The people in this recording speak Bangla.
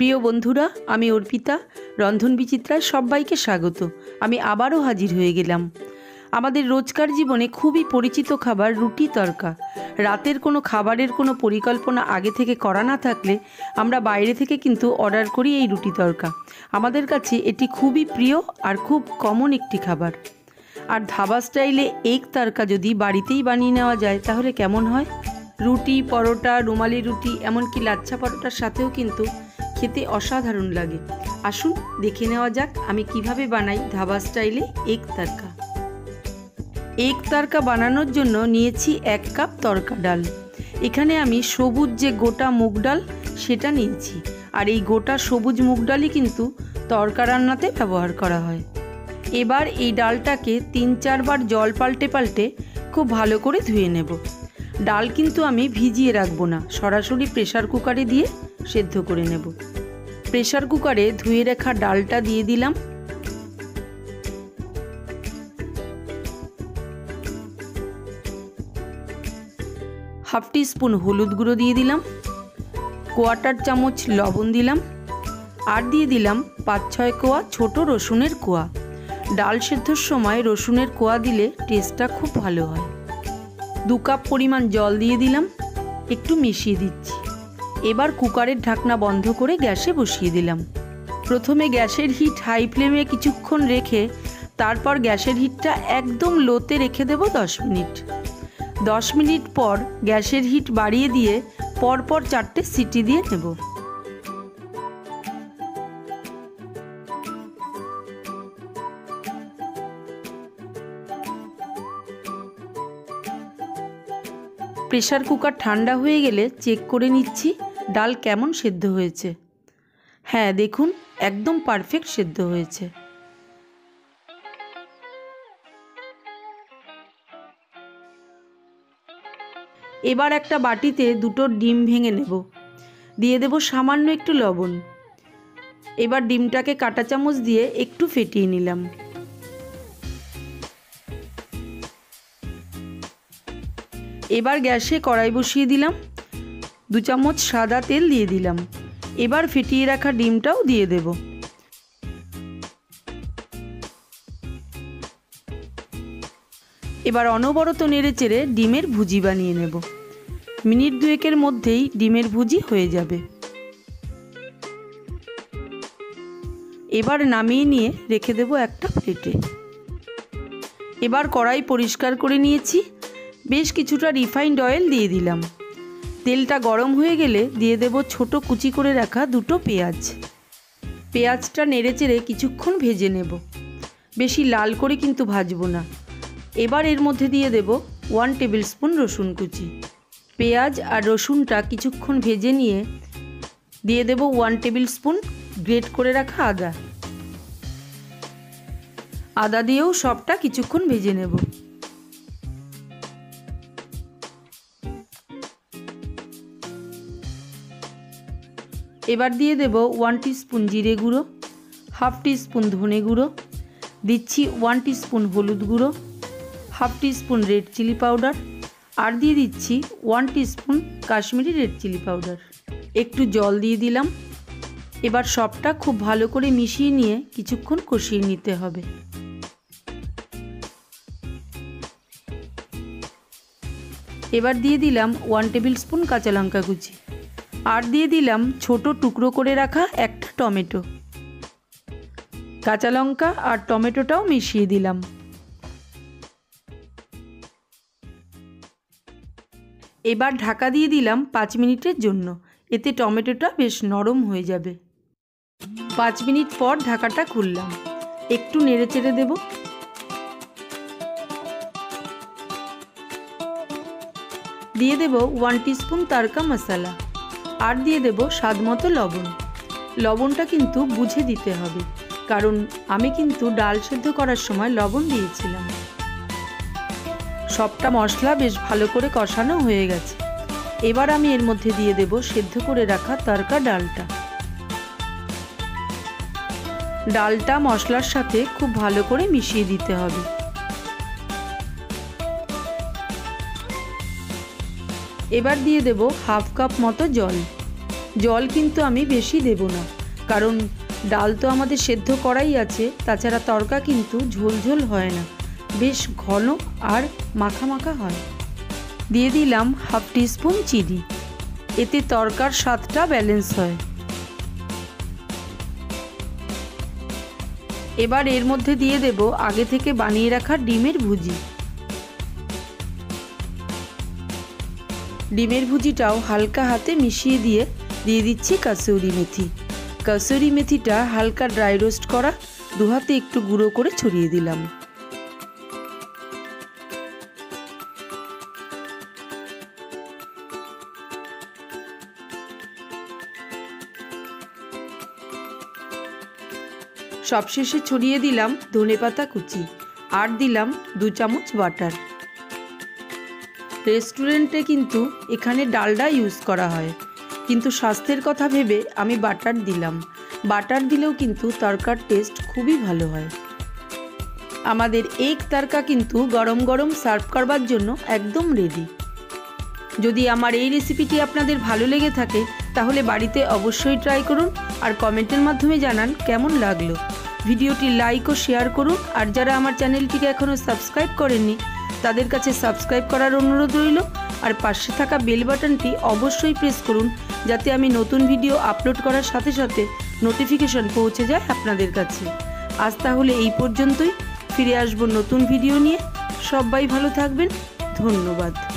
প্রিয় বন্ধুরা, আমি অর্পিতা, রন্ধন বিচিত্রায় সবাইকে স্বাগত। আমি আবারও হাজির হয়ে গেলাম। আমাদের রোজকার জীবনে খুবই পরিচিত খাবার রুটি তরকা। রাতের কোনো খাবারের কোনো পরিকল্পনা আগে থেকে করা না থাকলে আমরা বাইরে থেকে কিন্তু অর্ডার করি এই রুটি তরকা। আমাদের কাছে এটি খুবই প্রিয় আর খুব কমন একটি খাবার। আর ধাবা স্টাইলে এগ তরকা যদি বাড়িতেই বানিয়ে নেওয়া যায় তাহলে কেমন হয়। রুটি, পরোটা, রুমালি রুটি, এমনকি লাচ্ছা পরোটার সাথেও কিন্তু খেতে অসাধারণ লাগে। আসুন দেখে নেওয়া যাক আমি কিভাবে বানাই ধাবা স্টাইলে এগ তরকা। এগ তরকা বানানোর জন্য নিয়েছি 1 কাপ তরকা ডাল। এখানে আমি সবুজ যে গোটা মুগ ডাল সেটা নিয়েছি, আর এই গোটা সবুজ মুগ ডালই কিন্তু তরকা রান্নাতে ব্যবহার করা হয়। এবার এই ডালটাকে 3-4 বার জল পাল্টে পাল্টে খুব ভালো করে ধুয়ে নেব। ডাল কিন্তু আমি ভিজিয়ে রাখবো না, সরাসরি প্রেসার কুকারে দিয়ে সেদ্ধ করে নেব। প্রেসার কুকারে ধুয়ে রাখা ডালটা দিয়ে দিলাম। হাফ টিস্পুন হলুদ গুঁড়ো দিয়ে দিলাম, 1/4 চামচ লবণ দিলাম, আর দিয়ে দিলাম 5-6 কোয়া ছোটো রসুনের কোয়া। ডাল সেদ্ধর সময় রসুনের কোয়া দিলে টেস্টটা খুব ভালো হয়। 2 কাপ পরিমাণ জল দিয়ে দিলাম, একটু মিশিয়ে দিচ্ছি। এবার কুকারের ঢাকনা বন্ধ করে গ্যাসে বসিয়ে দিলাম। প্রথমে গ্যাসের হিট হাই ফ্লেমে কিছুক্ষণ রেখে তারপর গ্যাসের হিটটা একদম লোতে রেখে দেব 10 মিনিট। 10 মিনিট পর গ্যাসের হিট বাড়িয়ে দিয়ে পরপর 4টে সিটি দিয়ে নেব। প্রেসার কুকার ঠান্ডা হয়ে গেলে চেক করে নিচ্ছি ডাল কেমন সেদ্ধ হয়েছে। হ্যাঁ দেখুন, একদম পারফেক্ট সেদ্ধ হয়েছে। এবার একটা বাটিতে 2টো ডিম ভেঙে নেব। দিয়ে দেব সামান্য একটু লবণ। এবার ডিমটাকে কাঁটা চামচ দিয়ে একটু ফেটিয়ে নিলাম। এবার গ্যাসে কড়াই বসিয়ে দিলাম, 2 চামচ সাদা তেল দিয়ে দিলাম। এবার ফেটিয়ে রাখা ডিমটাও দিয়ে দেব। এবার অনবরত নেড়েচেড়ে ডিমের ভুজি বানিয়ে নেব। মিনিট 2-1 মধ্যেই ডিমের ভুজি হয়ে যাবে। এবার নামিয়ে নিয়ে রেখে দেব একটা প্লেটে। এবার কড়াই পরিষ্কার করে নিয়েছি, বেশ কিছুটা রিফাইন্ড অয়েল দিয়ে দিলাম। তেলটা গরম হয়ে গেলে দিয়ে দেব ছোট কুচি করে রাখা 2টো পেঁয়াজ। পেঁয়াজটা নেড়েচেড়ে কিছুক্ষণ ভেজে নেব, বেশি লাল করে কিন্তু ভাজবো না। এবার এর মধ্যে দিয়ে দেব 1 টেবিল স্পুন রসুন কুচি। পেঁয়াজ আর রসুনটা কিছুক্ষণ ভেজে নিয়ে দিয়ে দেব 1 টেবিল স্পুন গ্রেট করে রাখা আদা। আদা দিয়েও সবটা কিছুক্ষণ ভেজে নেব। এবার দিয়ে দেব 1 টিস্পুন জিরে গুঁড়ো, 1/2 টিস্পুন ধনে গুঁড়ো, দিচ্ছি 1 টিস্পুন হলুদ গুঁড়ো, 1/2 টিস্পুন রেড চিলি পাউডার, আর দিয়ে দিচ্ছি 1 teaspoon Kashmiri red chilli powder. একটু জল দিয়ে দিলাম। এবার সবটা খুব ভালো করে মিশিয়ে নিয়ে কিছুক্ষণ কষিয়ে নিতে হবে। এবার দিয়ে দিলাম 1 টেবিল স্পুন কাঁচা লঙ্কা কুচি, আর দিয়ে দিলাম ছোট টুকরো করে রাখা একটা টমেটো। কাঁচা লঙ্কা আর টমেটোটাও মিশিয়ে দিলাম। এবার ঢাকা দিয়ে দিলাম 5 মিনিটের জন্য, এতে টমেটোটা বেশ নরম হয়ে যাবে। 5 মিনিট পর ঢাকাটা খুললাম, একটু নেড়েচেড়ে দেব। দিয়ে দেব 1 টিস্পুন তরকা মশলা, আর দিয়ে দেব স্বাদমতো লবণ। লবণটা কিন্তু বুঝে দিতে হবে, কারণ আমি কিন্তু ডাল সেদ্ধ করার সময় লবণ দিয়েছিলাম। সবটা মশলা বেশ ভালো করে কষানো হয়ে গেছে। এবার আমি এর মধ্যে দিয়ে দেব সেদ্ধ করে রাখা তরকা ডালটা। ডালটা মশলার সাথে খুব ভালো করে মিশিয়ে দিতে হবে। এবার দিয়ে দেব 1/2 কাপ মতো জল। জল কিন্তু আমি বেশি দেব না, কারণ ডাল তো আমাদের সেদ্ধ করাই আছে। তাছাড়া তরকা কিন্তু ঝোলঝোল হয় না, বেশ ঘন আর মাখা মাখা হয়। দিয়ে দিলাম হাফ টিস্পুন চিনি, এতে তরকার স্বাদটা ব্যালেন্স হয়। এবার এর মধ্যে দিয়ে দেব আগে থেকে বানিয়ে রাখা ডিমের ভুজি। ডিমের ভুজিটাও হালকা হাতে মিশিয়ে দিয়ে দিচ্ছি কাসুরি মেথি। কাসুরি মেথিটা হালকা ড্রাই রোস্ট করা, দু হাতে একটু গুঁড়ো করে ছড়িয়ে দিলাম। সবশেষে ছড়িয়ে দিলাম ধনেপাতা কুচি আর দিলাম 2 চামচ বাটার। রেস্টুরেন্টে কিন্তু এখানে ডালডা ইউজ করা হয়, কিন্তু স্বাস্থ্যের কথা ভেবে আমি বাটার দিলাম। বাটার দিলেও কিন্তু তরকার টেস্ট খুবই ভালো হয়। আমাদের এক তরকা কিন্তু গরম গরম সার্ভ করবার জন্য একদম রেডি। যদি আমার এই রেসিপিটি আপনাদের ভালো লেগে থাকে তাহলে বাড়িতে অবশ্যই ট্রাই করুন আর কমেন্টের মাধ্যমে জানান কেমন লাগলো। ভিডিওটি লাইক ও শেয়ার করুন, আর যারা আমার চ্যানেলটিকে এখনও সাবস্ক্রাইব করেননি তাদের কাছে সাবস্ক্রাইব করার অনুরোধ রইল। আর পাশে থাকা বেল বাটনটি অবশ্যই প্রেস করুন, যাতে আমি নতুন ভিডিও আপলোড করার সাথে সাথে নোটিফিকেশন পৌঁছে যায় আপনাদের কাছে। আজ তাহলে এই পর্যন্তই, ফিরে আসব নতুন ভিডিও নিয়ে। সবাই ভালো থাকবেন, ধন্যবাদ।